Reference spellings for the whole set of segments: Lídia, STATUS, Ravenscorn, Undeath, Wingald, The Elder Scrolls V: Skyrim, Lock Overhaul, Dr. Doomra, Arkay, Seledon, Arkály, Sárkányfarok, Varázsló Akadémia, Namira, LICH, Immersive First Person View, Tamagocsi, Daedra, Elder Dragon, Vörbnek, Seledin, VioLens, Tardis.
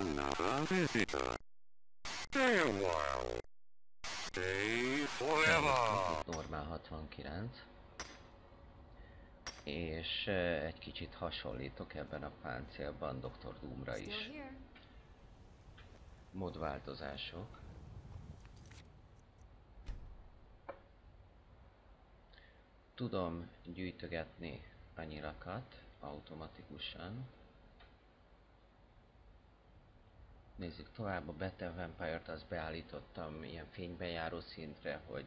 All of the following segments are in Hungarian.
Another visitor. Stay a while. Stay forever. Normál 69. És egy kicsit hasonlítok ebben a páncélban Dr. Doomra is. Modváltozások. Tudom gyűjtögetni a nyilakat automatikusan. Nézzük tovább, a Battle Vampire-t azt beállítottam ilyen fénybejáró szintre, hogy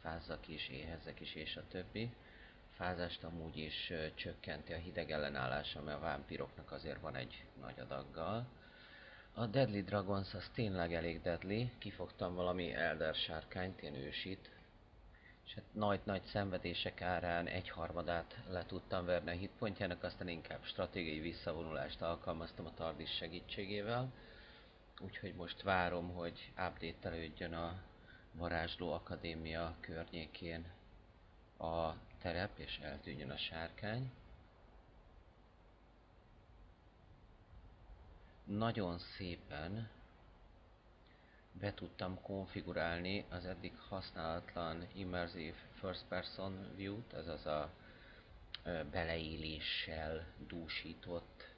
fázzak is, éhezzek is és a többi. Fázást amúgy is csökkenti a hideg ellenállása, mert a vámpiroknak azért van egy nagy adaggal. A Deadly Dragons az tényleg elég deadly, kifogtam valami Elder sárkányt, én ősit. És hát nagy-nagy szenvedések árán egyharmadát le tudtam verni a hitpontjának, aztán inkább stratégiai visszavonulást alkalmaztam a Tardis segítségével. Úgyhogy most várom, hogy update-elődjön a Varázsló Akadémia környékén a terep, és eltűnjön a sárkány. Nagyon szépen be tudtam konfigurálni az eddig használatlan Immersive First Person View-t, azaz a beleéléssel dúsított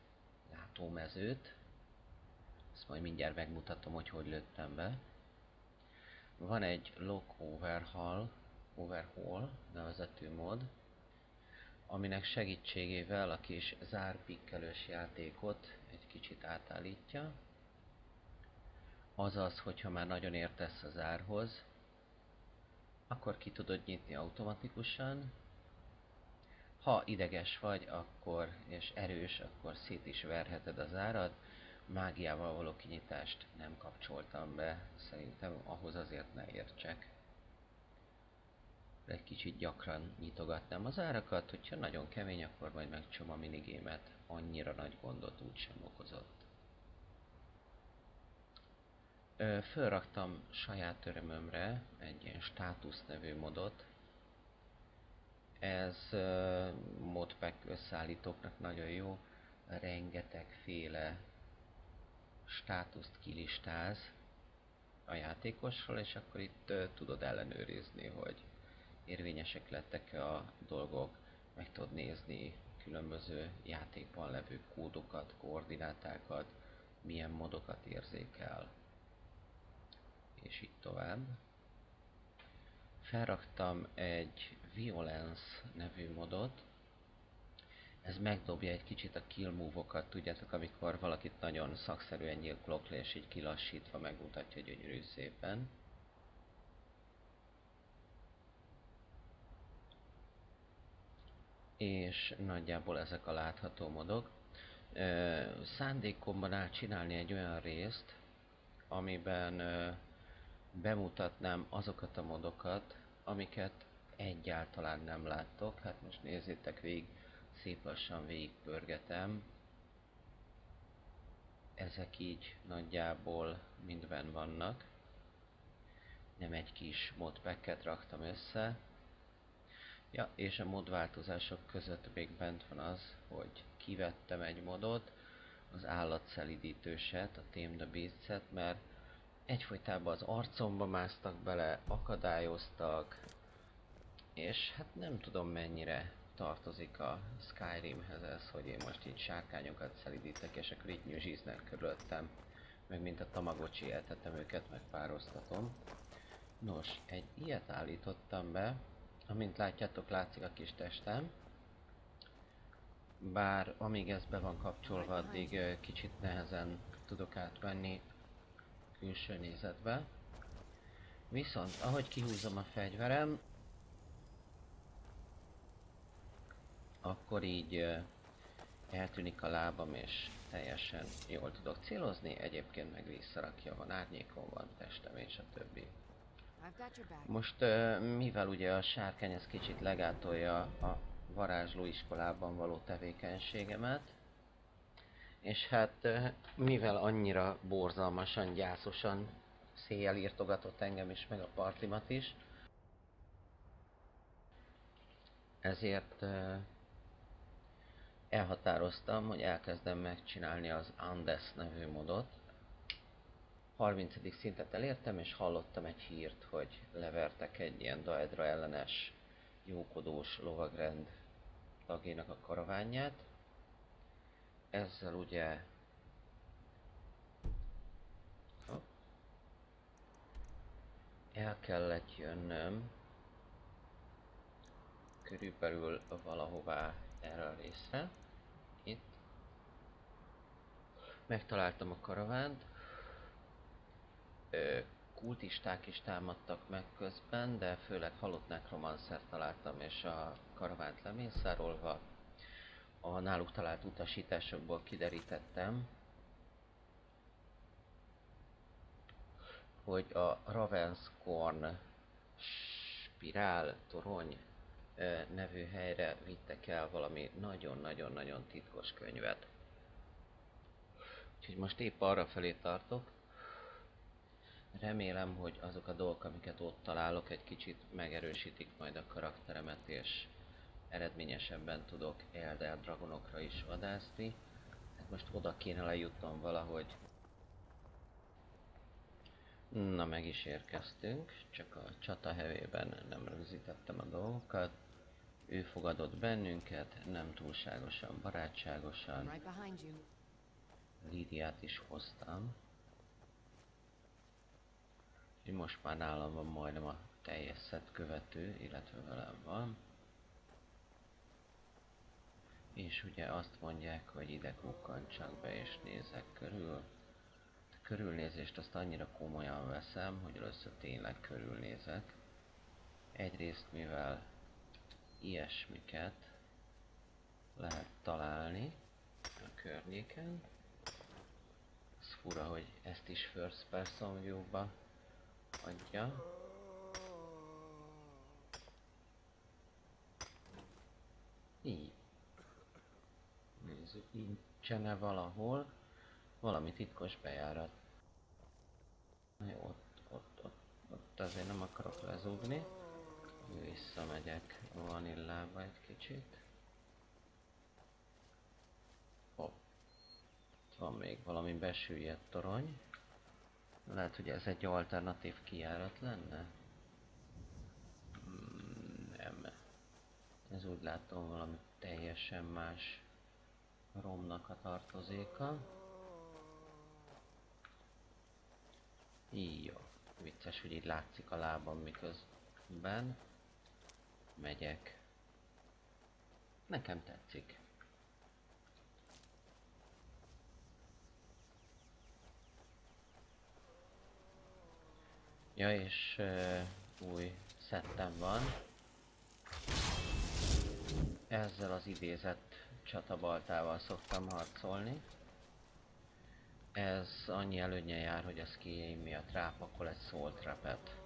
látómezőt. Ezt majd mindjárt megmutatom, hogy hogy lőttem be. Van egy Lock Overhaul nevezetű mód, aminek segítségével a kis zárpikkelős játékot egy kicsit átállítja. Azaz, hogyha már nagyon értesz az árhoz, akkor ki tudod nyitni automatikusan. Ha ideges vagy, akkor, és erős, akkor szét is verheted az árat. Mágiával való kinyitást nem kapcsoltam be, szerintem ahhoz azért ne értsek. Egy kicsit gyakran nyitogatnám az árakat, hogyha nagyon kemény, akkor majd megcsom a minigémet. Annyira nagy gondot úgysem okozott. Fölraktam saját örömömre egy ilyen státusz nevű modot. Ez modpack összeállítóknak nagyon jó, rengetegféle státuszt kilistáz a játékosról, és akkor itt tudod ellenőrizni, hogy érvényesek lettek-e a dolgok, meg tudod nézni különböző játékban levő kódokat, koordinátákat, milyen modokat érzékel, és így tovább. Felraktam egy VioLens nevű modot. Ez megdobja egy kicsit a kill move-okat, tudjátok, amikor valakit nagyon szakszerűen gyilkolok le, és így kilassítva megmutatja gyönyörű szépen. És nagyjából ezek a látható modok. Szándékomban átcsinálni egy olyan részt, amiben bemutatnám azokat a modokat, amiket egyáltalán nem láttok. Hát most nézzétek végig, szép lassan végigpörgetem. Ezek így nagyjából mindben vannak. Nem egy kis modpacket raktam össze. Ja, és a modváltozások között még bent van az, hogy kivettem egy modot, az állatszelidítőset, a Temdabiszt-et, mert egyfolytában az arcomba másztak bele, akadályoztak, és hát nem tudom, mennyire tartozik a Skyrimhez ez, hogy én most így sárkányokat szelidítek, és akkor így nyüzsíznek körülöttem, meg mint a Tamagocsi, eltetem őket, meg pároztatom. Nos, egy ilyet állítottam be, amint látjátok, látszik a kis testem, bár amíg ez be van kapcsolva, addig kicsit nehezen tudok átvenni külső nézetbe. Viszont ahogy kihúzom a fegyverem, akkor így eltűnik a lábam, és teljesen jól tudok célozni, egyébként meg visszarakja, van árnyékom, van testem és a többi. Most mivel ugye a sárkány ez kicsit legátolja a varázslóiskolában való tevékenységemet, és hát mivel annyira borzalmasan, gyászosan széjjel írtogatott engem is, meg a partimat is, ezért elhatároztam, hogy elkezdem megcsinálni az Undeath nevű modot, 30. szintet elértem, és hallottam egy hírt, hogy levertek egy ilyen Daedra ellenes jókodós lovagrend tagjának a karaványját. Ezzel ugye... el kellett jönnöm körülbelül valahová erre a részre. Itt. Megtaláltam a karavánt. Kultisták is támadtak meg közben, de főleg halott nekromanszert találtam, és a karavánt lemészárolva a náluk talált utasításokból kiderítettem, hogy a Ravenscorn spirál torony nevű helyre vittek el valami nagyon-nagyon-nagyon titkos könyvet. Úgyhogy most épp arra felé tartok. Remélem, hogy azok a dolgok, amiket ott találok, egy kicsit megerősítik majd a karakteremet, és eredményesebben tudok Elder Dragonokra is vadászni. Hát most oda kéne lejutnom valahogy. Na, meg is érkeztünk, csak a csata hevében nem rögzítettem a dolgokat. Ő fogadott bennünket, nem túlságosan barátságosan. Lídiát is hoztam. Most már nálam van majdnem a teljes szett követő, illetve velem van. És ugye azt mondják, hogy ide kukkancsak be és nézek körül. A körülnézést azt annyira komolyan veszem, hogy először tényleg körülnézek. Egyrészt mivel ilyesmiket lehet találni a környéken. Ez fura, hogy ezt is First Person View-ba adja. Így. Nézzük, nincsene valahol valami titkos bejárat. Na jó, ott azért nem akarok lezúgni. Visszamegyek vanillába egy kicsit. Hopp. Itt van még valami besüllyedt torony. Lehet, hogy ez egy alternatív kijárat lenne? Nem. Ez úgy látom valami teljesen más romnak a tartozéka. Jó. Vicces, hogy így látszik a lábam, miközben megyek. Nekem tetszik. Ja, és új szettem van. Ezzel az idézett csatabaltával szoktam harcolni. Ez annyi előnye jár, hogy a skilljeim miatt rápakol egy soul trapet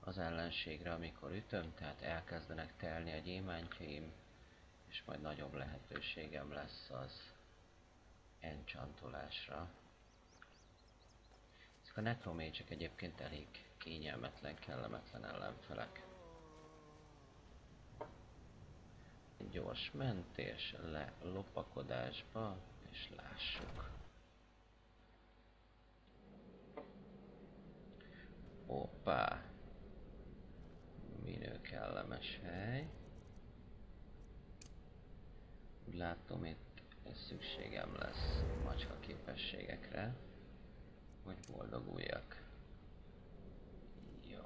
az ellenségre, amikor ütöm, tehát elkezdenek telni a gyémántjaim, és majd nagyobb lehetőségem lesz az enchantolásra. A necromage-ek egyébként elég kényelmetlen, kellemetlen ellenfelek. Egy gyors mentés le lopakodásba, és lássuk. Hoppá! Minő kellemes hely. Úgy látom, itt szükségem lesz macska képességekre, hogy boldoguljak. Jó.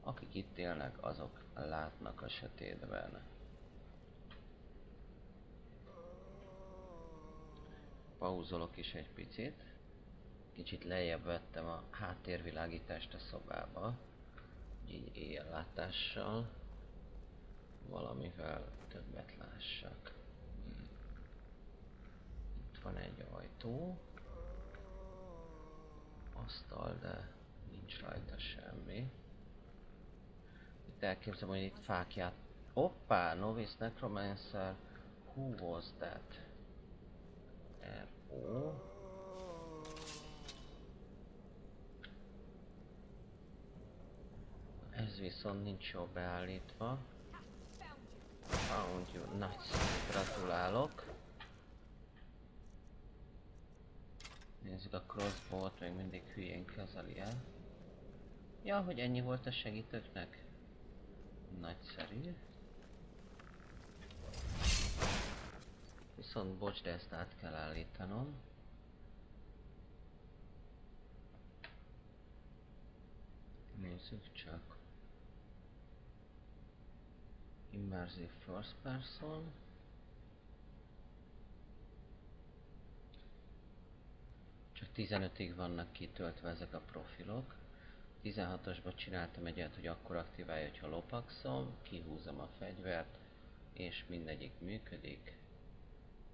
Akik itt élnek, azok látnak a sötétben. Pauzolok is egy picit. Kicsit lejjebb vettem a háttérvilágítást a szobába. Így éjjellátással valamivel többet lássak. Van egy ajtó, asztal, de nincs rajta semmi. Itt elképzelem, hogy itt fákját... Hoppá! Novice Necromancer, who was that? R.O. Ez viszont nincs jól beállítva. Found you. Nagyszerű, gratulálok. Nézzük a crossbow-t, még mindig hülyén kezeli el. Ja, hogy ennyi volt a segítőknek? Nagyszerű. Viszont bocs, de ezt át kell állítanom. Nézzük csak. Immersive First Person. Csak 15-ig vannak kitöltve ezek a profilok. 16-osban csináltam egyet, hogy akkor aktiválja, hogyha lopakszom, kihúzom a fegyvert, és mindegyik működik.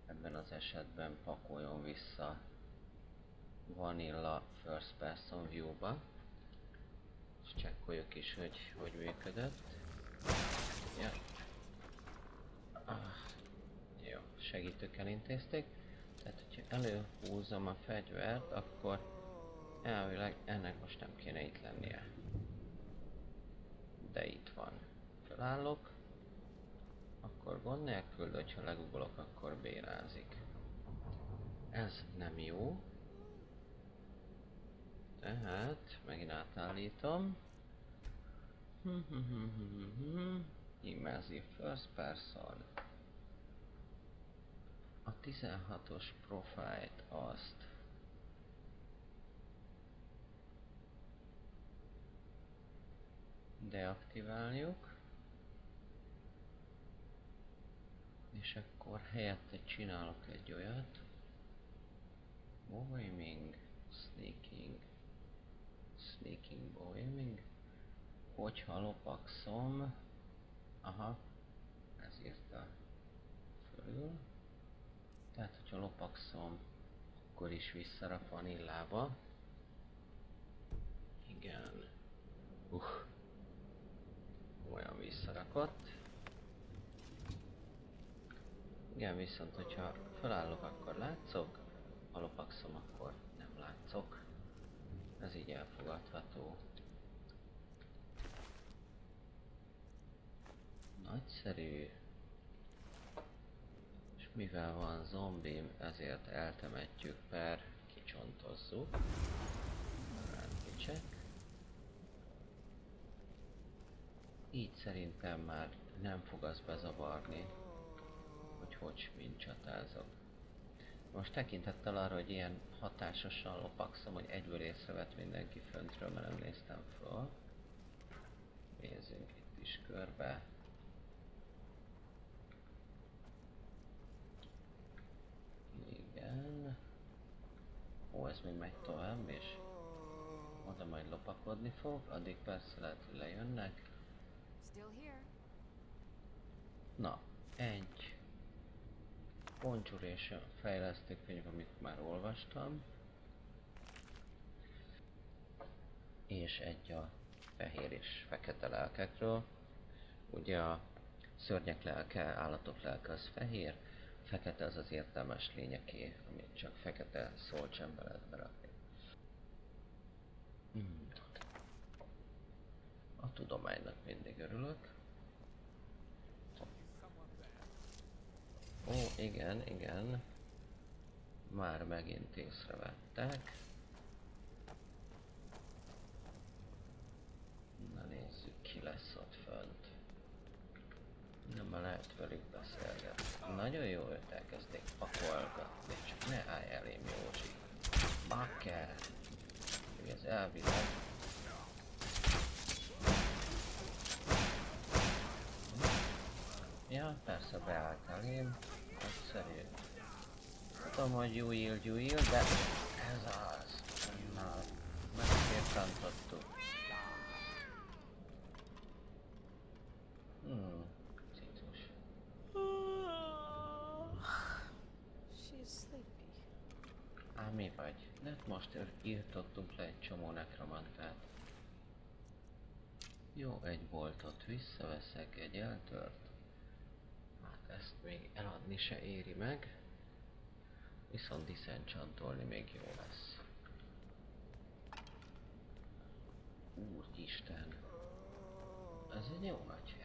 Ebben az esetben pakoljon vissza Vanilla First Person View-ba. És csekkoljuk is, hogy működött. Ja. Jó, segítők elintézték. Tehát, hogyha előhúzom a fegyvert, akkor elvileg ennek most nem kéne itt lennie. De itt van. Felállok. Akkor gond nélkül, de hogyha legugolok, akkor bénázik. Ez nem jó. Tehát, megint átállítom. Immersive First Person. A 16-os profilt azt. Deaktiváljuk. És akkor helyette csinálok egy olyat. Boheming, sneaking, boheming. Hogyha lopakszom, aha, ez írta fölül. Tehát, hogyha lopakszom, akkor is visszarak vanillába. Igen. Olyan visszarakott. Igen, viszont hogyha felállok, akkor látszok, ha lopakszom, akkor nem látszok. Ez így elfogadható. Nagyszerű. És mivel van zombim, ezért eltemetjük per kicsontozzuk. Rendkicsek. Így szerintem már nem fog az bezavarni, hogy mint csatázok. Most tekintettel arra, hogy ilyen hatásosan lopakszom, hogy egyből észrevett mindenki föntről, mert nem néztem föl. Nézzünk itt is körbe. Igen. Ó, ez még megy tovább, és oda majd lopakodni fog, addig persze lehet, hogy lejönnek. Na, egy Conjuration fejlesztő könyv, amit már olvastam. És egy a fehér és fekete lelkekről. Ugye a szörnyek lelke, állatok lelke az fehér, fekete az az értelmes lényeké, amit csak fekete szolcsembe lehet berakni. A tudománynak mindig örülök. Ó, igen, igen. Már megint észrevettek. Na nézzük, ki lesz ott fönt. Nem lehet velük beszélgetni. Nagyon jó, hogy elkezdték pakolgatni. Csak ne állj elém, Józsi. Bakker! Még ez elvileg. Ja, persze beállt elém. Egyszerű. Tudom, hogy gyújjél, de ez az. Na, megfértantottuk. Citus. Á, mi vagy? De most írtottunk le egy csomó nekromantát. Jó, egy boltot visszaveszek, egy eltört. Ezt még eladni se éri meg, viszont disenchantolni még jó lesz. Úristen, ez egy jó nagy hely.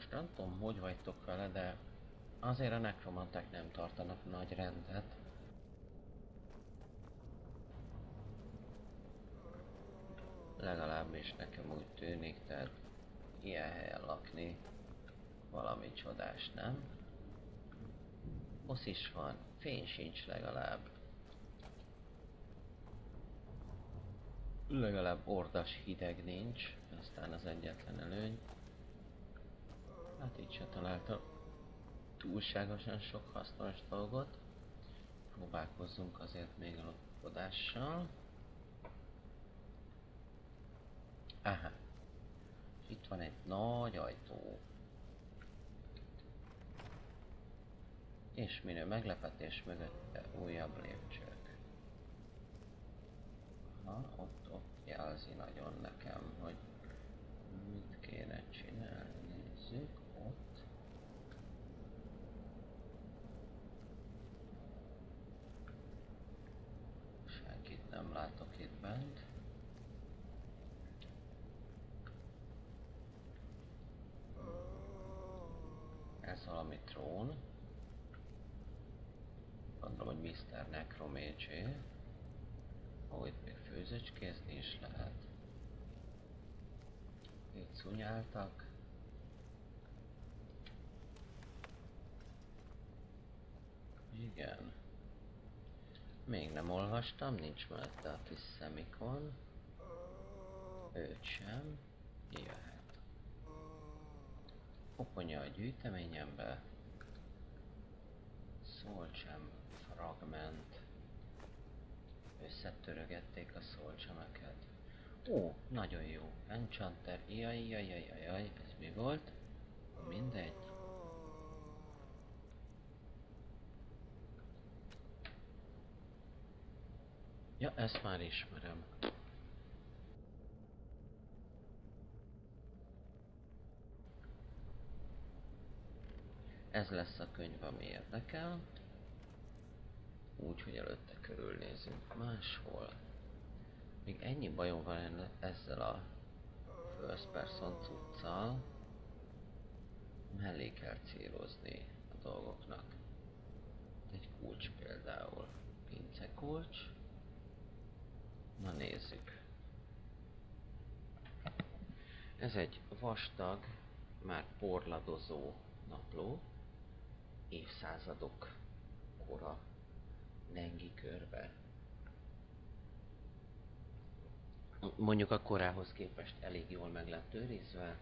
Most nem tudom, hogy vagytok vele, de azért a nekromanták nem tartanak nagy rendet. Legalábbis nekem úgy tűnik, tehát ilyen helyen lakni valami csodás, nem? Osz is van, fény sincs legalább. Legalább ordas hideg nincs, aztán az egyetlen előny. Hát így se találtam túlságosan sok hasznos dolgot. Próbálkozzunk azért még a lopkodással. Aha. Itt van egy nagy ajtó. És minő meglepetés mögötte újabb lépcsők. Aha, ott jelzi nagyon nekem, hogy mit kéne csinálni. Nézzük, ott. Senkit nem látok itt bent. Ez valami trón. Gondolom, hogy Mr. Necromageé. Ó, itt még főzőcskézni is lehet. Itt szunyáltak. Igen. Még nem olvastam, nincs mellette a kis szemikon. Őt sem. Jöhet. Koponya a gyűjteményembe. Soulchem fragment. Összetörögették a soulchemeket. Ó, nagyon jó. Enchanter, jaj, ez mi volt? Mindegy. Ja, ezt már ismerem. Ez lesz a könyv, ami érdekel. Úgyhogy előtte körülnézünk máshol. Még ennyi bajom van ezzel a first person cuccal. Mellé kell célozni a dolgoknak. Egy kulcs például. Pincekulcs. Na nézzük. Ez egy vastag, már porladozó napló. Évszázadok kora lengi körbe. Mondjuk a korához képest elég jól meg lett őrizve,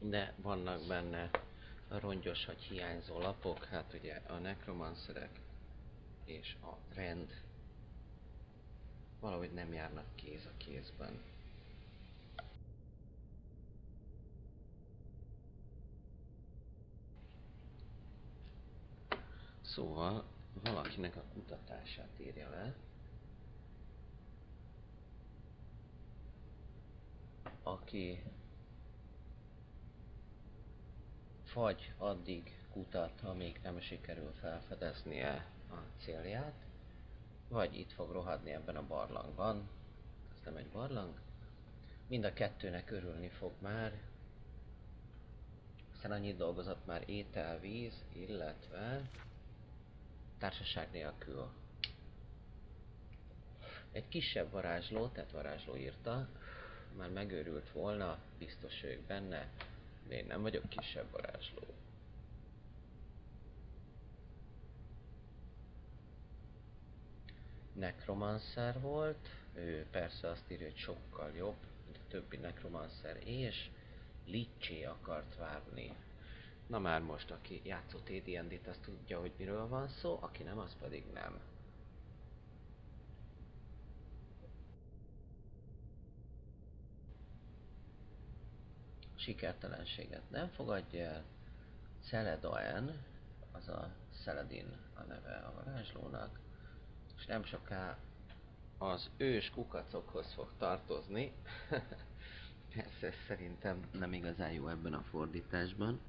de vannak benne rongyos vagy hiányzó lapok, hát ugye a nekromancerek és a rend valahogy nem járnak kéz a kézben. Szóval valakinek a kutatását írja le. Aki vagy addig kutat, amíg nem sikerül felfedeznie a célját, vagy itt fog rohadni ebben a barlangban. Ez nem egy barlang. Mind a kettőnek örülni fog már. Aztán annyit dolgozott már étel, víz, illetve társaság nélkül. Egy kisebb varázsló, tehát varázsló írta, már megőrült volna, biztos vagyok benne, de én nem vagyok kisebb varázsló. Necromancer volt, ő persze azt írja, hogy sokkal jobb, mint a többi necromancer, és Licsé akart várni. Na már most, aki játszott AD&D-t, azt tudja, hogy miről van szó, aki nem, az pedig nem. Sikertelenséget nem fogadja el. Seledon, az a Seledin a neve a varázslónak, és nem soká az ős kukacokhoz fog tartozni. Persze szerintem nem igazán jó ebben a fordításban.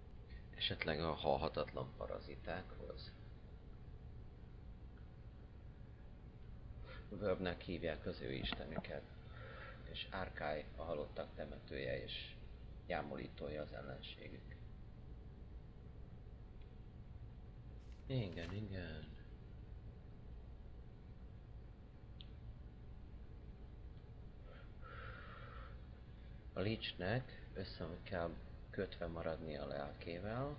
Esetleg a halhatatlan parazitákhoz. Vörbnek hívják az ő istenüket. És Arkay a halottak temetője, és gyámolítolja az ellenségük. Igen, igen. A Lichnek össze kell kötve maradni a lelkével.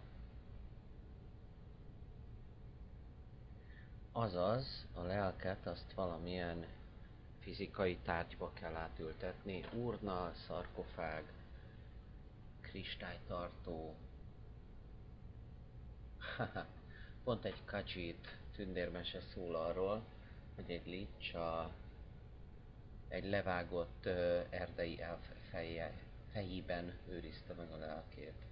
Azaz, a lelket azt valamilyen fizikai tárgyba kell átültetni. Urna, szarkofág, kristálytartó. Pont egy kacsit tündérmese szól arról, hogy egy lich a egy levágott erdei elf fejében őrizte meg a lelkét.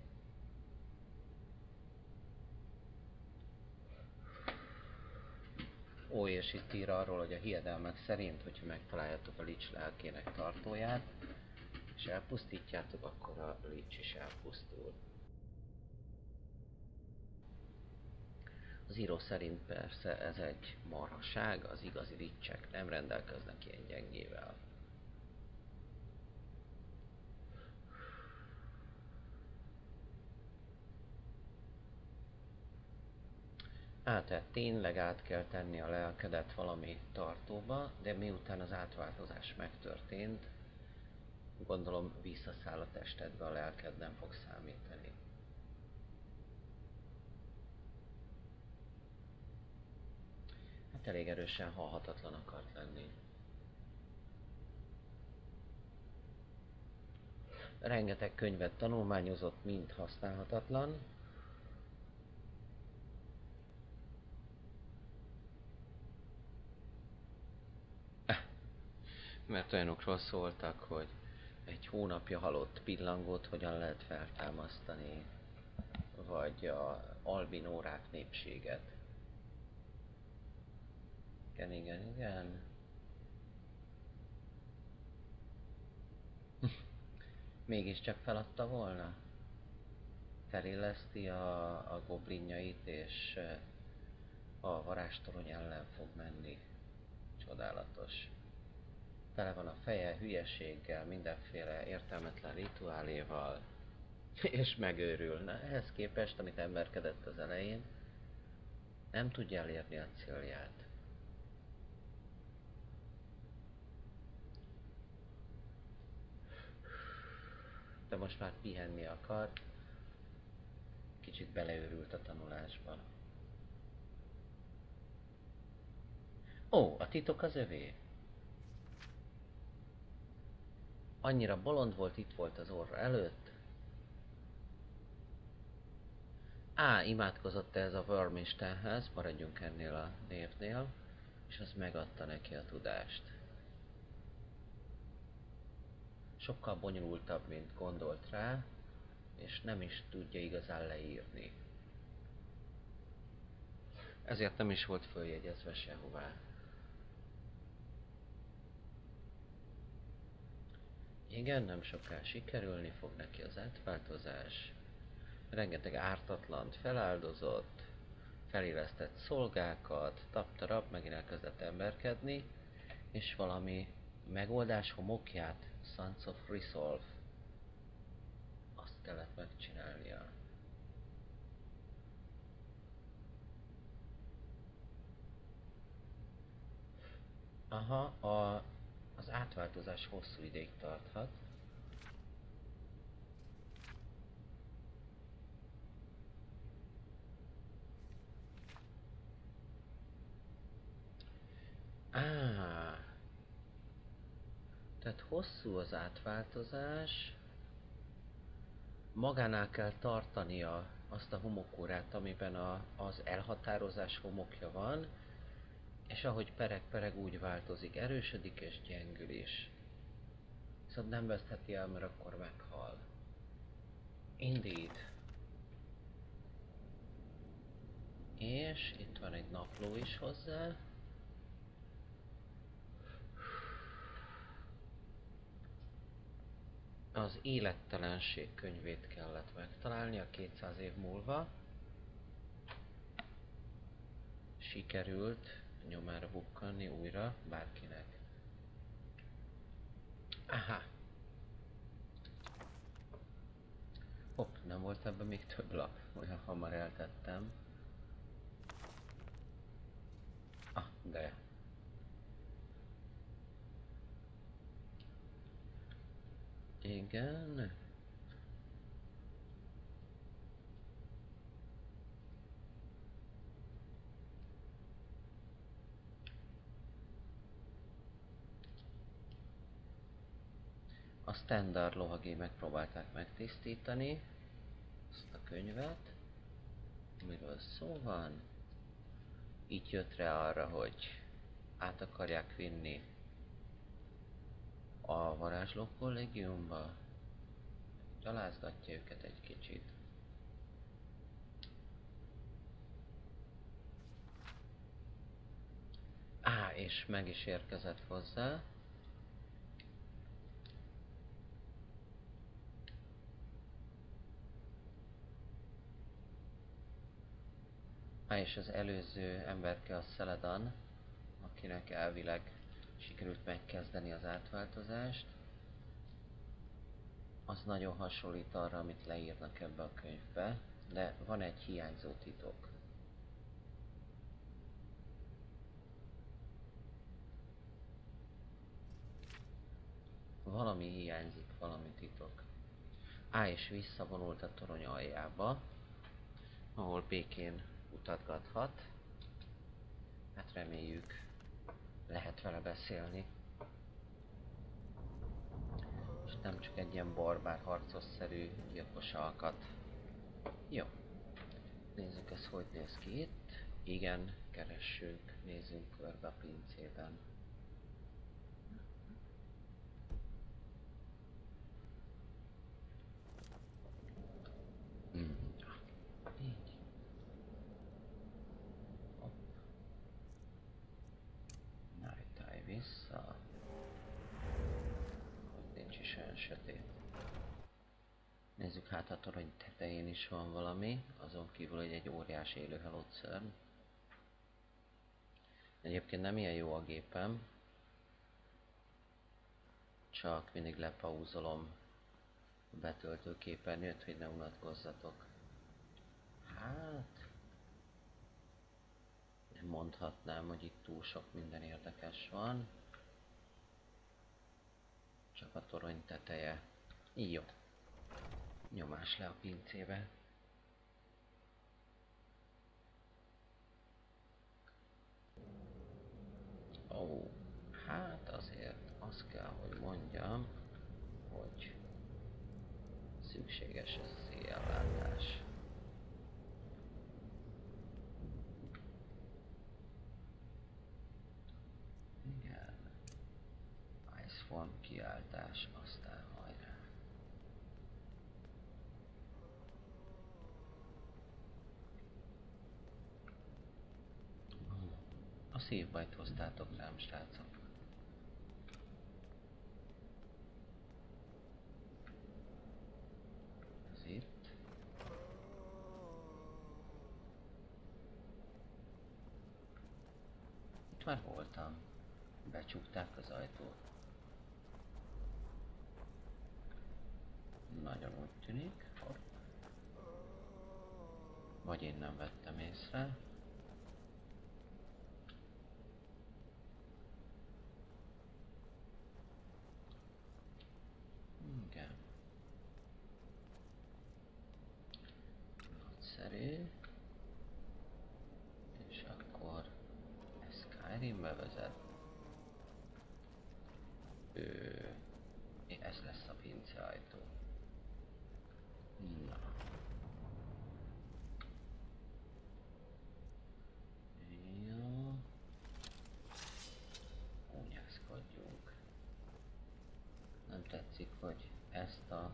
Ó, és itt ír arról, hogy a hiedelmek szerint, hogyha megtaláljátok a lich lelkének tartóját, és elpusztítjátok, akkor a lich is elpusztul. Az író szerint persze ez egy marhaság, az igazi lichek nem rendelkeznek ilyen gyengével. Tehát tényleg át kell tenni a lelkedet valami tartóba, de miután az átváltozás megtörtént, gondolom visszaszáll a testedbe, a lelked nem fog számítani. Hát elég erősen halhatatlan akart lenni. Rengeteg könyvet tanulmányozott, mind használhatatlan. Mert olyanokról szóltak, hogy egy hónapja halott pillangót hogyan lehet feltámasztani, vagy a albinórák népséget. Igen, igen, igen. Mégiscsak feladta volna? Feléleszti a goblinjait, és a varázstorony ellen fog menni. Csodálatos. Tele van a feje hülyeséggel, mindenféle értelmetlen rituáléval, és megőrül. Na, ehhez képest, amit emberkedett az elején, nem tudja elérni a célját. De most már pihenni akar, kicsit beleőrült a tanulásba. Ó, a titok az övé! Annyira bolond volt, itt volt az orra előtt. Á, imádkozott ez a Worm Istenhez, maradjunk ennél a névnél, és az megadta neki a tudást. Sokkal bonyolultabb, mint gondolt rá, és nem is tudja igazán leírni. Ezért nem is volt följegyezve sehová. Igen, nem soká sikerülni fog neki az átváltozás. Rengeteg ártatlant feláldozott, felélesztett szolgákat, tap-tarap, megint elkezdett emberkedni, és valami megoldás homokját, Sons of Resolve, azt kellett megcsinálnia. Aha, az átváltozás hosszú ideig tarthat. Tehát hosszú az átváltozás, magánál kell tartania azt a homokórát, amiben az elhatározás homokja van, és ahogy pereg-pereg úgy változik, erősödik és gyengül is. Szóval nem vesztheti el, mert akkor meghal. Indeed. És itt van egy napló is hozzá. Az élettelenség könyvét kellett megtalálni a 200 év múlva. Sikerült nyomára bukkanni újra bárkinek. Aha. Hopp, nem volt ebben még több lap, olyan hamar eltettem. Ah, de. Igen. A standard lovagémek próbálták megtisztítani ezt a könyvet. Miről szó van? Itt jött rá arra, hogy át akarják vinni a varázsló kollégiumba. Gyaláztatja őket egy kicsit. Á, és meg is érkezett hozzá. És az előző emberke a Seledon, akinek elvileg sikerült megkezdeni az átváltozást. Az nagyon hasonlít arra, amit leírnak ebbe a könyvbe, de van egy hiányzó titok. Valami hiányzik, valami titok. Á, és visszavonult a torony aljába, ahol békén utatgathat. Hát reméljük, lehet vele beszélni. És nem csak egy ilyen barbár harcosszerű gyilkos alkat. Jó. Nézzük, ez hogy néz ki itt. Igen, keressünk, nézzünk körbe a pincében. Vissza. Hogy nincs is olyan sötét. Nézzük, hát a torony tetején is van valami, azon kívül, hogy egy óriás élő halott szörny. Egyébként nem ilyen jó a gépem. Csak mindig lepauzolom a betöltő képernyőt, hogy ne unatkozzatok. Hát... nem mondhatnám, hogy itt túl sok minden érdekes van. Csak a torony teteje. Jó. Nyomás le a pincébe. Ó, hát azért azt kell, hogy mondjam, hogy szükséges ez az éjjellátás. Van kiáltás, aztán hajrá. A szívbajt hoztátok rám, srácok. Ez itt. Itt már voltam. Becsukták az ajtót. Nagyon úgy tűnik, vagy én nem vettem észre. Igen. Nagyszerű. És akkor ez Skyrimbe vezet. Ez lesz a pince ajtó. Na. Jó. Únyászkodjunk. Nem tetszik, hogy ezt a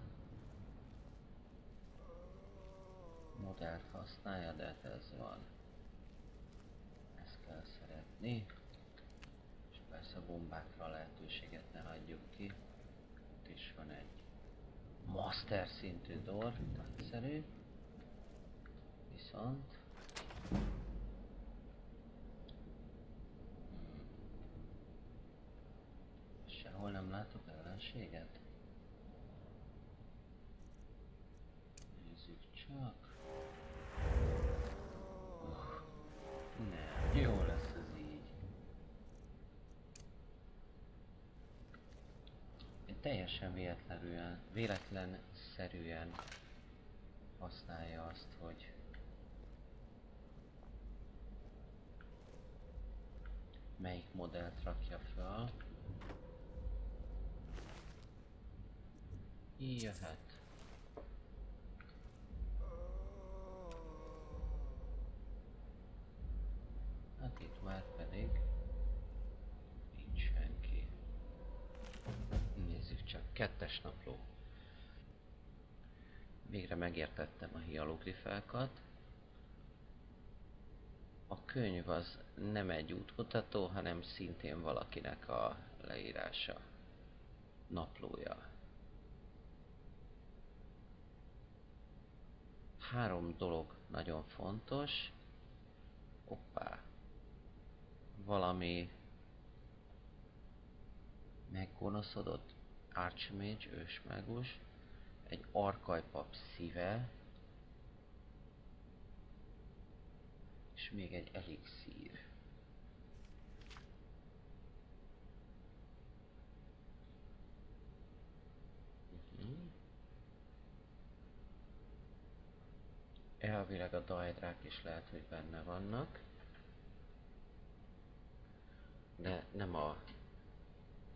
modellt használja, de ez van. Ezt kell szeretni. És persze a bombákra a lehetőséget ne hagyjuk ki. Itt is van egy master szintű door, nagyszerű, viszont sehol nem látok ellenséget. Csak... nem, jó lesz ez így. Én teljesen véletlenszerűen használja azt, hogy melyik modellt rakja fel. Így jöhet. Hát itt már pedig nincs senki. Nézzük csak, 2-es napló. Végre megértettem a hieroglifákat. A könyv az nem egy útmutató, hanem szintén valakinek a leírása, naplója. 3 dolog nagyon fontos. Hoppá! Valami meggonoszodott Archmage, ősmágus, egy Arkay pap szíve, és még egy elixír. Elvileg a daedrák is lehet, hogy benne vannak. De nem a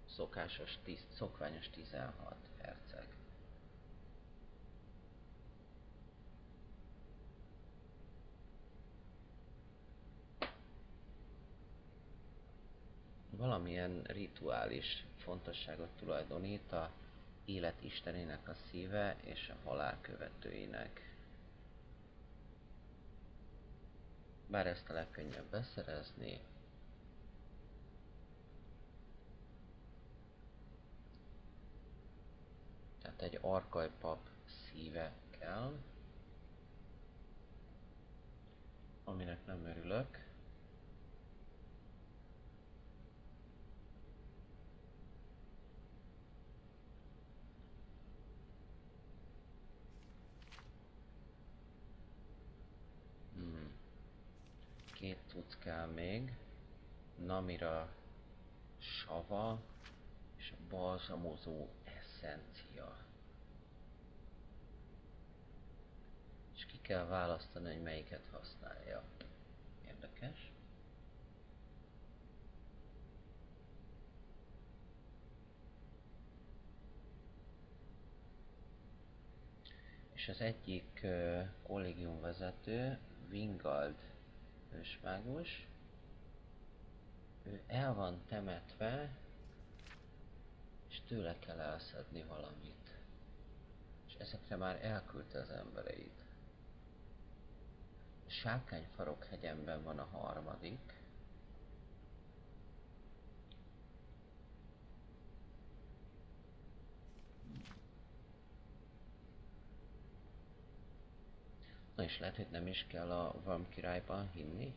szokásos, szokványos 16 herceg. Valamilyen rituális fontosságot tulajdonít a élet istenének a szíve és a halál követőinek. Bár ezt a legkönnyebb beszerezni. Tehát egy Arkay pap szíve kell, aminek nem örülök. Két tudsz kell még, Namira sava és a balzsamozó eszencia. És ki kell választani, hogy melyiket használja. Érdekes. És az egyik kollégiumvezető, Wingald ősmágus, ő el van temetve, és tőle kell elszedni valamit. És ezekre már elküldte az embereit. A Sárkányfarok hegyenben van a 3. Na és lehet, hogy nem is kell a Worm királyban hinni.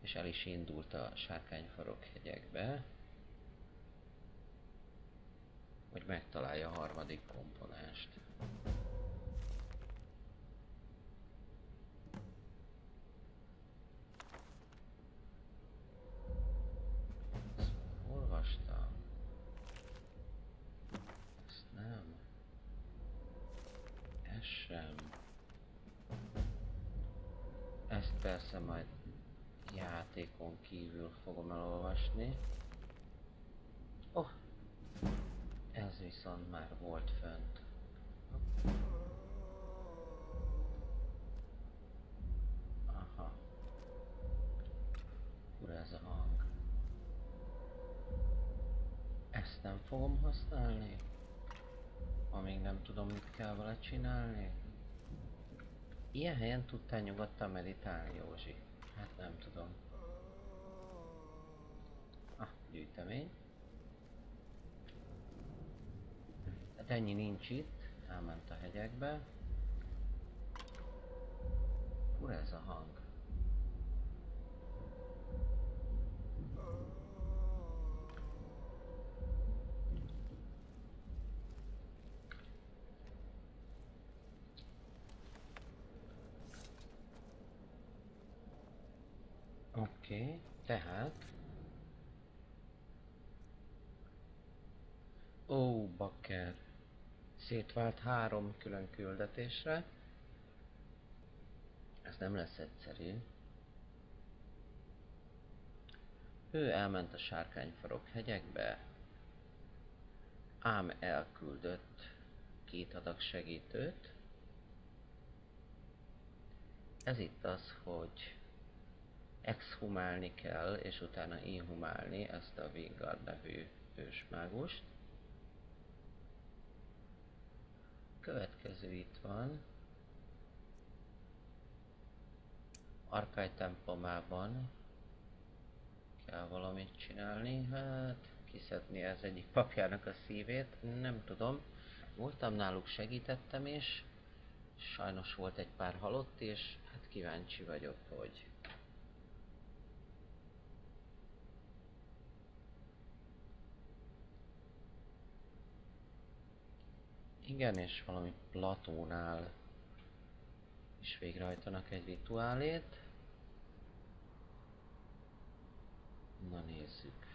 És el is indult a Sárkányfarok hegyekbe, hogy megtalálja a 3. komponást. Ezt olvastam. Ezt nem. Ez sem. Ezt persze majd játékon kívül fogom elolvasni. Oh! Ez viszont már volt fönt. Aha. Fura ez a hang. Ezt nem fogom használni. Amíg nem tudom, mit kell vele csinálni. Ilyen helyen tudtál nyugodtan meditálni, Józsi. Hát nem tudom. Ah, gyűjtemény. Hát ennyi nincs itt. Elment a hegyekbe. Fura ez a hang. Oké, tehát... Ó, bakker! Szétvált 3 külön küldetésre. Ez nem lesz egyszerű. Ő elment a Sárkányfarok hegyekbe, ám elküldött 2 adag segítőt. Ez itt az, hogy exhumálni kell, és utána inhumálni ezt a Wingald nevű ősmágust. Következő itt van. Arkály templomában kell valamit csinálni, hát kiszedni az egyik papjának a szívét, nem tudom. Voltam náluk, segítettem is, sajnos volt egy pár halott, és hát kíváncsi vagyok, hogy... Igen, és valami platónál is végrehajtanak egy rituálét. Na nézzük.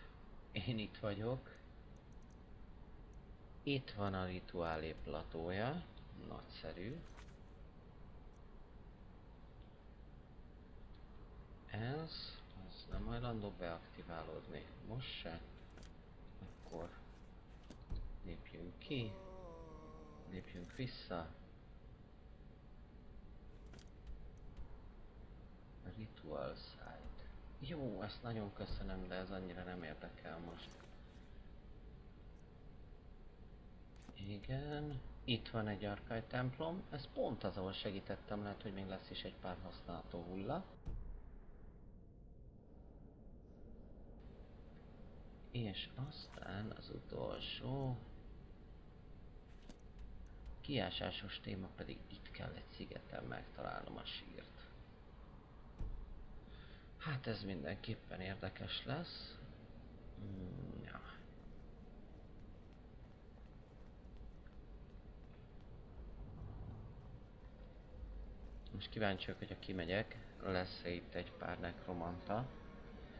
Én itt vagyok. Itt van a rituálé platója. Nagyszerű. Ez nem hajlandó beaktiválódni. Most se. Akkor lépjünk ki. Lépjünk vissza. Ritual site. Jó, ezt nagyon köszönöm, de ez annyira nem érdekel most. Igen. Itt van egy Arkay templom. Ez pont az, ahol segítettem. Lehet, hogy még lesz is egy pár használható hulla. És aztán az utolsó... Kiásásos téma pedig itt kell egy szigeten megtalálnom a sírt. Hát ez mindenképpen érdekes lesz. Ja. Most kíváncsi vagyok, hogyha kimegyek, lesz-e itt egy pár nekromanta.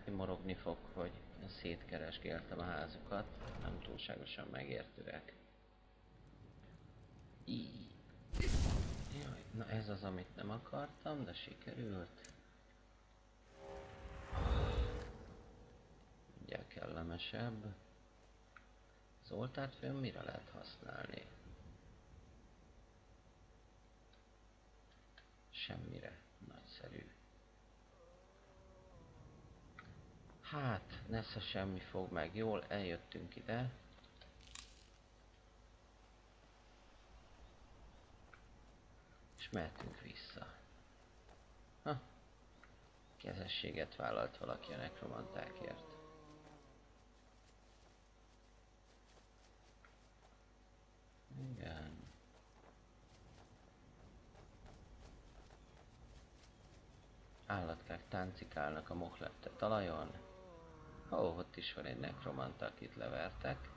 Én morogni fog, hogy szétkeresgéltem a házukat, nem túlságosan megértőek. Így. Jaj, na ez az, amit nem akartam, de sikerült. Mindjárt kellemesebb. Az oltárt főn mire lehet használni? Semmire. Nagyszerű. Hát, nesze semmi fog meg. Jól, eljöttünk ide. És mehetünk vissza. Ha. Kezességet vállalt valaki a nekromantákért. Igen. Állatkák táncikálnak a mohlette talajon. Ó, ott is van egy nekromanta, akit levertek.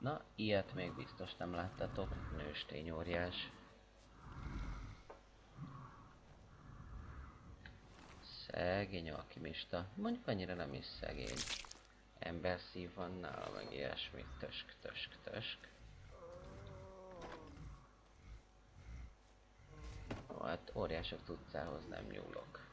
Na, ilyet még biztos nem láttatok, nőstény óriás. Szegény alkimista. Mondjuk annyira nem is szegény. Emberszív van nála, meg ilyesmi. Tösk. Hát óriások utcához nem nyúlok.